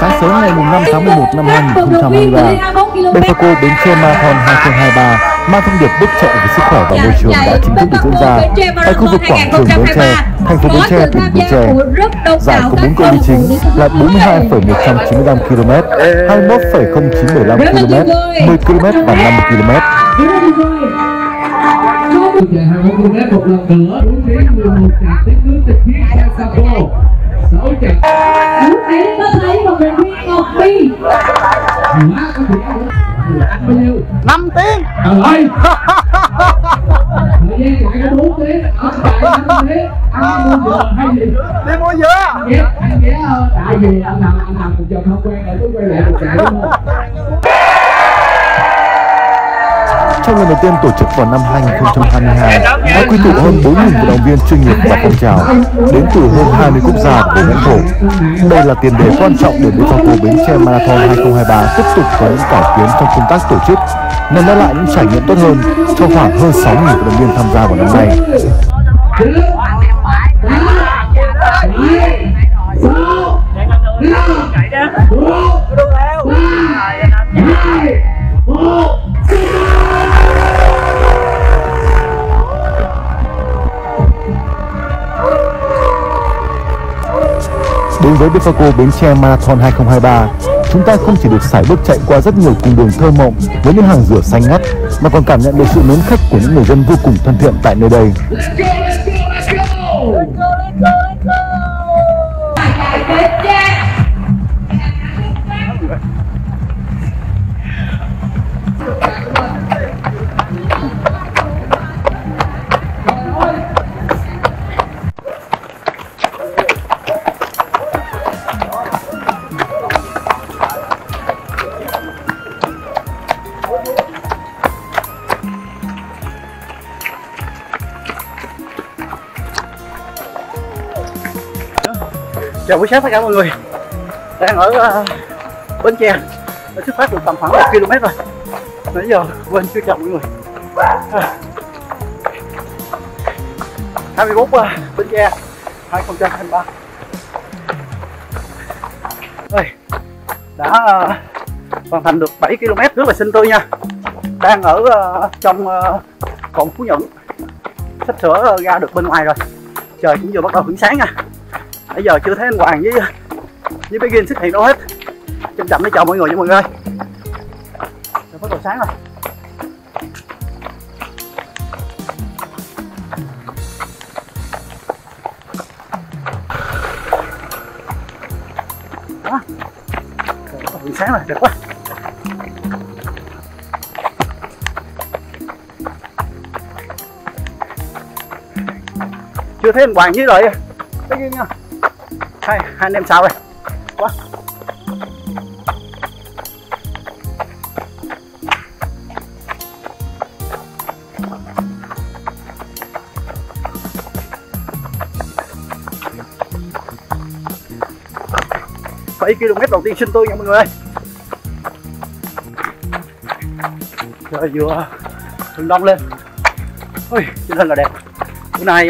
Sáng sớm ngày 5/11/2023, Bepharco Bến Tre Marathon 2023 mang thông điệp bước chạy về sức khỏe và môi trường đã chính thức được diễn ra tại khu vực quảng trường Bến Tre, thành phố Bến Tre, tỉnh Bến Tre. Giải có 4 cự ly chính là 42,195 km, 21,0975 km, 10 km và 50 km. Chạy 21 km một lần nữa, 4 tiếng 11 chặng tiếp nước trực tiếp theo Sapo. 6 chặng. Anh có thấy một vận động viên Ngọc Phi. 5 tiếng. Thời gian chạy có 4 tiếng. Đi mua dừa. Tại vì anh nằm một chồng không quen rồi, quay lại một chạy đúng không? Trong lần đầu tiên tổ chức vào năm 2022, đã quy tụ hơn 4.000 vận động viên chuyên nghiệp và phong trào đến từ hơn 20 quốc gia và lãnh thổ. Đây là tiền đề quan trọng để Bepharco Bến Tre Marathon 2023 tiếp tục có những cải tiến trong công tác tổ chức, nhằm đem lại những trải nghiệm tốt hơn cho khoảng hơn 6.000 vận động viên tham gia vào năm nay. Đối với Bepharco Bến Tre Marathon 2023, chúng ta không chỉ được sải bước chạy qua rất nhiều cung đường thơ mộng với những hàng rửa xanh ngắt, mà còn cảm nhận được sự mến khách của những người dân vô cùng thân thiện tại nơi đây. Chào buổi sáng tất cả mọi người. Đang ở Bến Tre, đã xuất phát được tầm khoảng 1 km rồi. Nãy giờ quên chưa chào mọi người. 24 Bến Tre 2023. Rồi, đã hoàn thành được 7 km rất là xinh tươi nha. Đang ở trong cổng Phú Nhuận, sắp sửa ra được bên ngoài rồi. Trời cũng vừa bắt đầu hưởng sáng nha. Bây giờ chưa thấy anh Hoàng với bé Gin xuất hiện đâu hết. Chậm chậm để chào mọi người nha mọi người. Trời bắt đầu sáng rồi. Đó. Trời bắt đầu sáng rồi, đẹp quá. Chưa thấy anh Hoàng với lại bé Gin nha. Hai anh em sao đây? Quá. Phải km đầu tiên xin tôi nha mọi người. Trời vừa hừng đông lên. Ôi, cho nên là đẹp. Bữa nay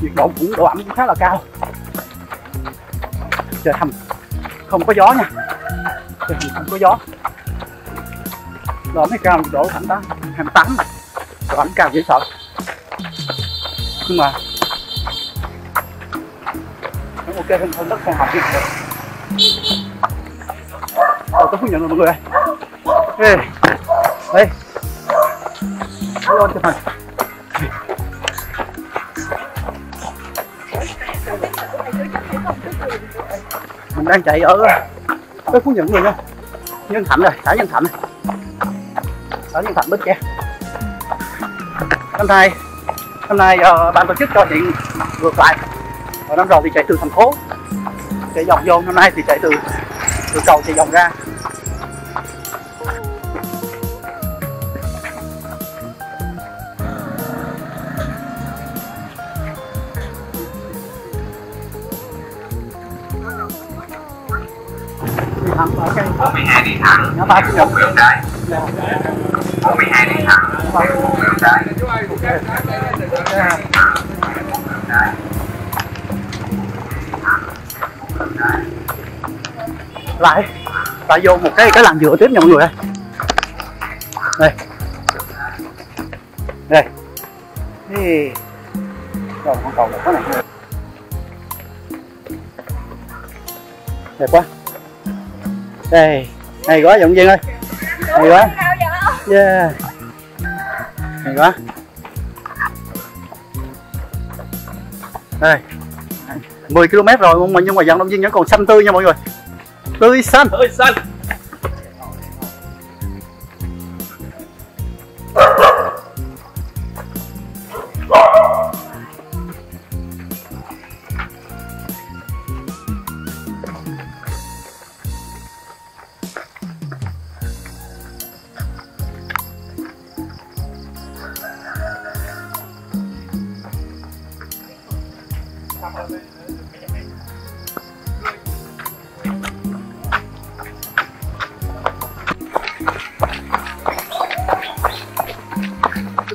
nhiệt độ cũng độ ẩm cũng khá là cao. Trời thầm, không có gió nha, trời không có gió. Độ mới cao độ thẳng đó, 28, độ ẩm cao dễ sợ. Nhưng mà cũng ok hơn rất phù hợp với được. Rồi tôi Phú Nhuận rồi mọi người ơi. Ê, đây, hello chụp hình. Mình đang chạy ở cái Phú Nhuận rồi nha, Nhân Thạnh rồi, xã Nhân Thạnh, Bến Tre. Năm nay ban tổ chức cho chuyện ngược lại. Hồi năm rồi thì chạy từ thành phố chạy vòng vô, năm nay thì chạy từ cầu chạy vòng ra. lại vô một cái làn dựa tiếp nha mọi người ơi. Đây. Đây. Đây. Rồi con cầu một cái này. Đẹp quá. Đây. Hay quá Dũng Viên ơi. Hay quá. Yeah. Hay quá. Đây. 10 km rồi mà nhưng mà dòng Đông Viên vẫn còn xanh tươi nha mọi người. Tươi xanh. Tươi xanh.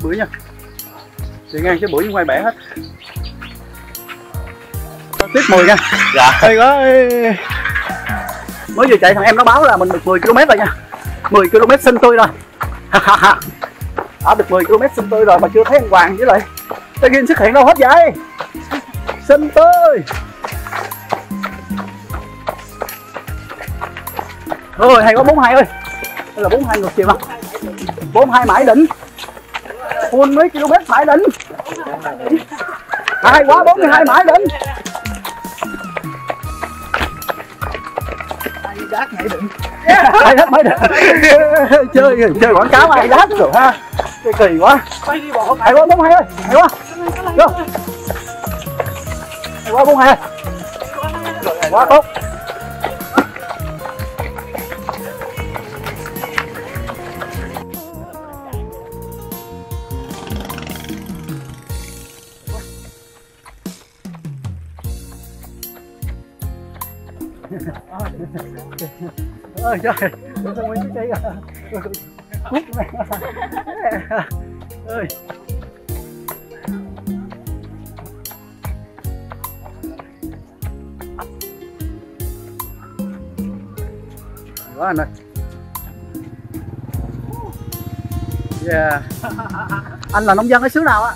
Bưởi nha, thì ngang cái bưởi ngoài bẻ hết. Tiếp 10 nha. Dạ. Hay quá. Mới vừa chạy thằng em nó báo là mình được 10 km rồi nha. 10 km xanh tươi rồi. Đã được 10 km xanh tươi rồi mà chưa thấy anh Hoàng với lại Tây Ghiên xuất hiện đâu hết vậy. Xanh tươi. Ôi hay quá 42 ơi. Đây là 42 ngược chiều mà. 42 mãi đỉnh. Full mấy km mãi đỉnh. Hay quá 42 mãi đỉnh. Hay đát mãi đỉnh. Hay đát mãi đỉnh. Chơi quảng cáo hay đát rồi ha. Cái kỳ quá. Hay quá 42 ơi. Hay quá. Vô. Hay quá 42 ơi. Quá tốt. Ôi trời, tôi muốn cái cây à. Cút mẹ. Ơi. Quá anh ơi. Yeah. Anh là nông dân ở xứ nào á?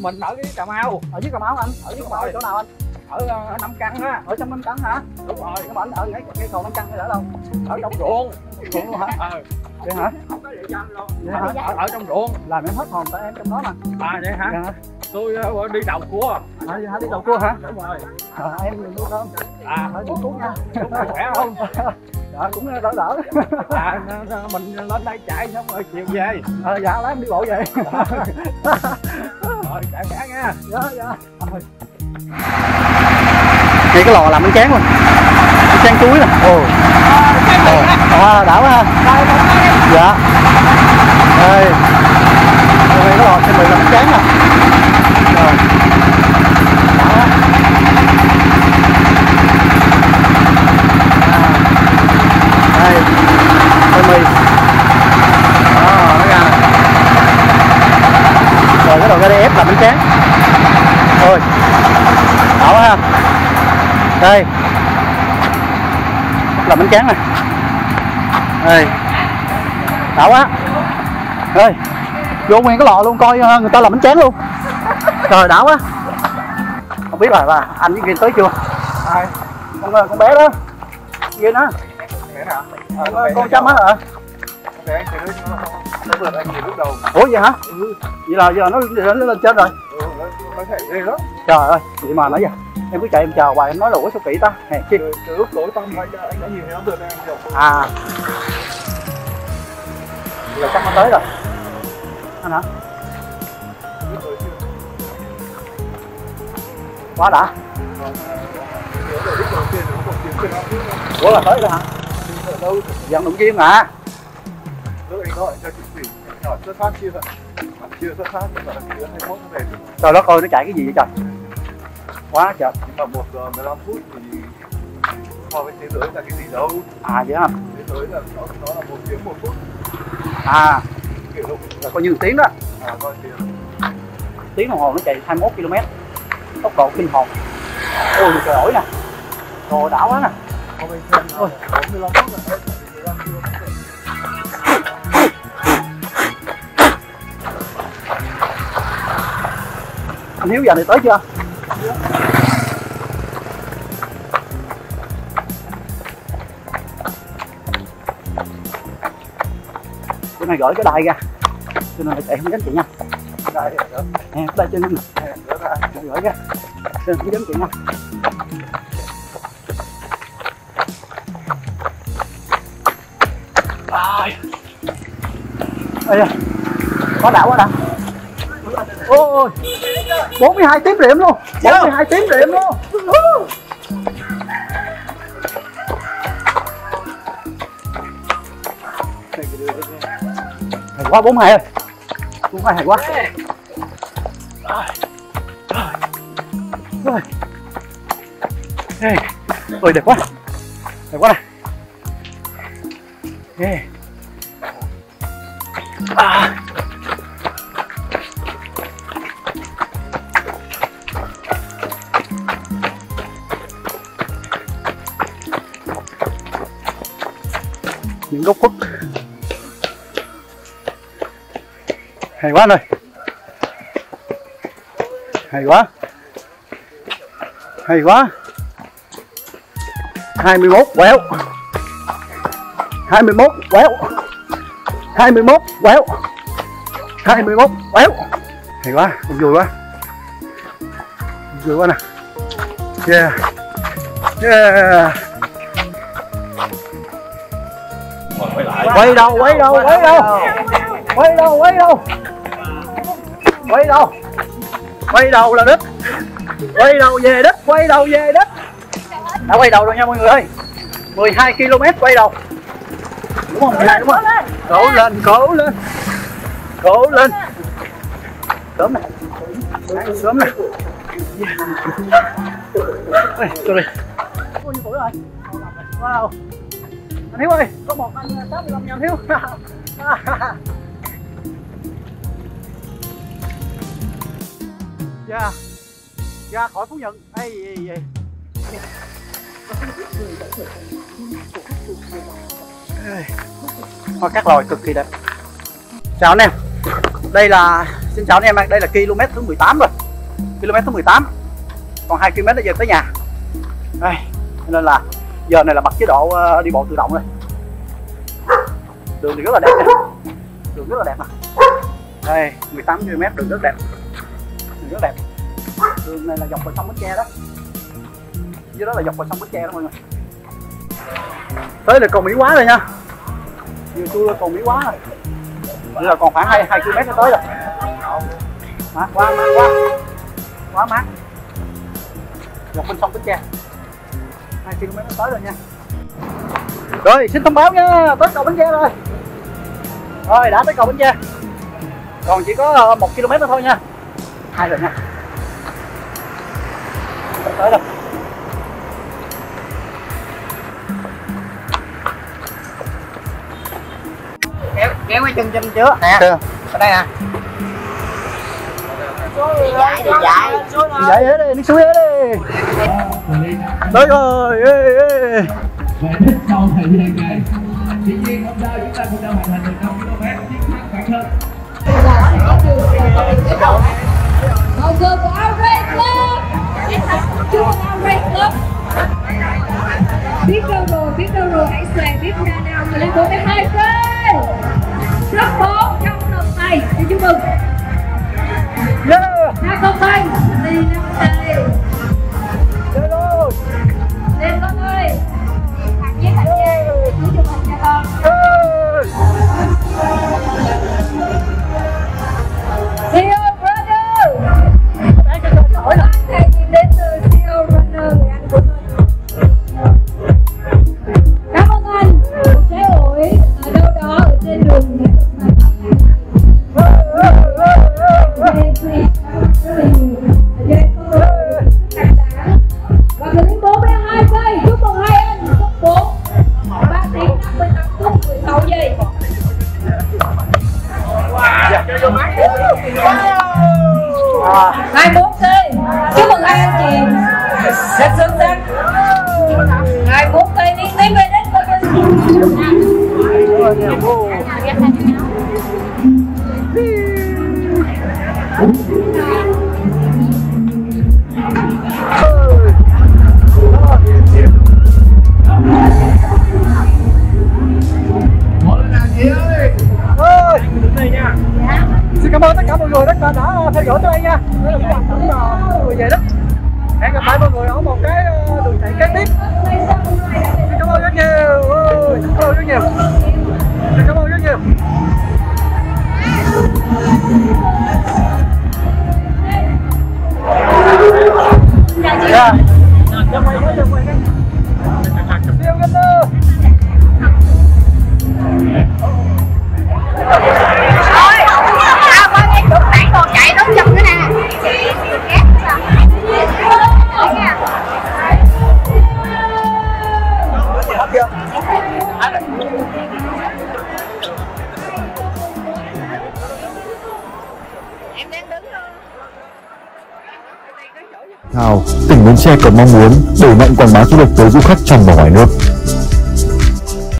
Mình ở Cà Mau. Ở dưới Cà Mau anh? Ở dưới Cà Mau chỗ nào anh? Ở Nam Căn á, ở trong Nam Căn hả? Đúng rồi, các bạn ở ngay cầu Nam Căn hay ở đâu? Ở trong ruộng. Ruộng hả? Ờ. Vậy hả? Không có địa danh luôn. Ở trong ruộng. Làm em hết hồn tại em trong đó mà. À vậy hả? Dạ. Tôi đi đầu cua. À, đi đầu cua hả? Đúng rồi. À, em đi không? À, đi cua nha. Khỏe không? Dạ, cũng đỡ đỡ. À, mình lên đây chạy xong rồi chiều về. Ờ, dạ, lát em đi bộ về. Rồi, chạy khỏe nha. Dạ, dạ. Ngay cái lò làm bánh tráng luôn, bánh tráng chuối nè. Ồ, à, đã quá ha. Dạ. Đây. Ngay cái lò chuẩn bị làm bánh tráng nè. Rồi. Đã quá. Đây. Cái mì. Đó, nó ra. Rồi cái đầu ra đây ép làm bánh tráng. Rồi. Đã quá ha. Đây là bánh tráng này. Đây. Đã quá. Đây. Vô nguyên cái lò luôn coi người ta làm bánh tráng luôn. Trời đã quá. Không biết là anh với Ghiền tới chưa? Ai? Con bé đó. Ghiền á. Con Trâm á hả? Ủa vậy hả? Vậy là giờ nó lên trên rồi. Trời ơi, vậy mà nãy giờ em cứ chạy em chờ hoài, em nói là ủa sao kỹ ta nè chi. Từ lúc tuổi tao phải anh đã nhiều thì nó được em được. À. Là chắc nó tới rồi. Anh hả? Quá đã. Ủa là tới rồi hả? Vận động viên mà. Trời đất ơi, nó chạy cái gì vậy trời? Quá trời. Nhưng mà 1 giờ 15 phút thì so với thế giới là cái gì đâu. À vậy hả? Thế giới là nó là 1 tiếng 1 phút. À. Kỷ lục là coi như 1 tiếng đó. À coi tiếng. Tiếng đồng hồ nó chạy 21 km. Tốc độ kinh hồn. Ôi trời ơi nè. Trời đã quá nè. Ôi. Anh Hiếu giờ này tới chưa? Chỗ này gửi cái đài ra, cho nên chạy không dám chị nha. Đây chân em gửi ra, cho nên không dám chị nha. Ê, quá đã. Ôi, 42 tím điểm luôn, 42 tím điểm luôn. Hay quá 42 ơi, 42 hay quá. Ôi đẹp quá, đẹp quá nè. Những gốc khuất hay quá anh ơi, hay quá. 21 quẹo, 21 quẹo, 21 quẹo, 21 quẹo, hay quá, vui quá nè. Yeah. Quay đầu là đích, quay đầu về đích. Đã quay đầu rồi nha mọi người ơi, 12 km quay đầu, đúng không? Đúng không? Cố lên, sớm này. Ôi, đi. Bao nhiêu tuổi rồi? Wow. Anh Hiếu ơi, có một anh 85 nha anh Hiếu. Ra khỏi Phú Nhuận. Hoa cát lòi cực kỳ đẹp. Chào anh em. Đây là km thứ 18 rồi. Km thứ 18. Còn 2 km nữa về tới nhà. Đây, nên là giờ này là bật chế độ đi bộ tự động rồi. Đường thì rất là đẹp nè. Đây, 18 km đường rất đẹp. Đường này là dọc vào sông Bến Tre đó. Dưới đó là dọc vào sông Bến Tre đó mọi người. Tới là cầu Mỹ Quá rồi nha. Vừa tôi cầu Mỹ Quá rồi. Bây giờ còn khoảng 2 km nữa tới rồi. Mát quá. Dọc bên sông Bến Tre. 2 km nó tới rồi nha. Rồi xin thông báo nha, tới cầu Bến Tre rồi. Rồi đã tới cầu Bến Tre. Còn chỉ có 1 km nữa thôi nha. 2 lần nha. Tới rồi. Kéo cái chân trước nè. Ở đây nè. Đi dạy hết đi, đi xuống hết đi. Tới rồi. Về đích sau thì đây kìa. Tuy nhiên hôm nay chúng ta cũng đã hoàn thành được 5 km chiến thắng bản thân. Mọi người của Outbreak Club. Chưa Outbreak Club. Biết đâu rồi hãy xòe biết ra nào mà lên 42 phê. Rất 4 trong tầm này để chúc mừng. Ra con bay. Lên con ơi. Hạt chú chụp hình cho con. CEO Runner. Đấy cho con hỏi là thầy đến từ CEO Runner người anh của mình. Cảm ơn anh. Một trái ổi ở đâu đó ở trên đường. Chúc mừng hai anh chị. Rất xuất sắc. 24 cây Xin cảm ơn tất cả mọi người đã theo dõi tụi anh nha. Đây là một hoạt động mọi người về đó. Hẹn gặp lại mọi người ở một cái đường chạy kế tiếp. Xin cảm ơn rất nhiều. Xin cảm ơn rất nhiều. Xin cảm ơn rất nhiều. Dạ. Tỉnh Bến Tre còn mong muốn đẩy mạnh quảng bá du lịch tới du khách trong và ngoài nước.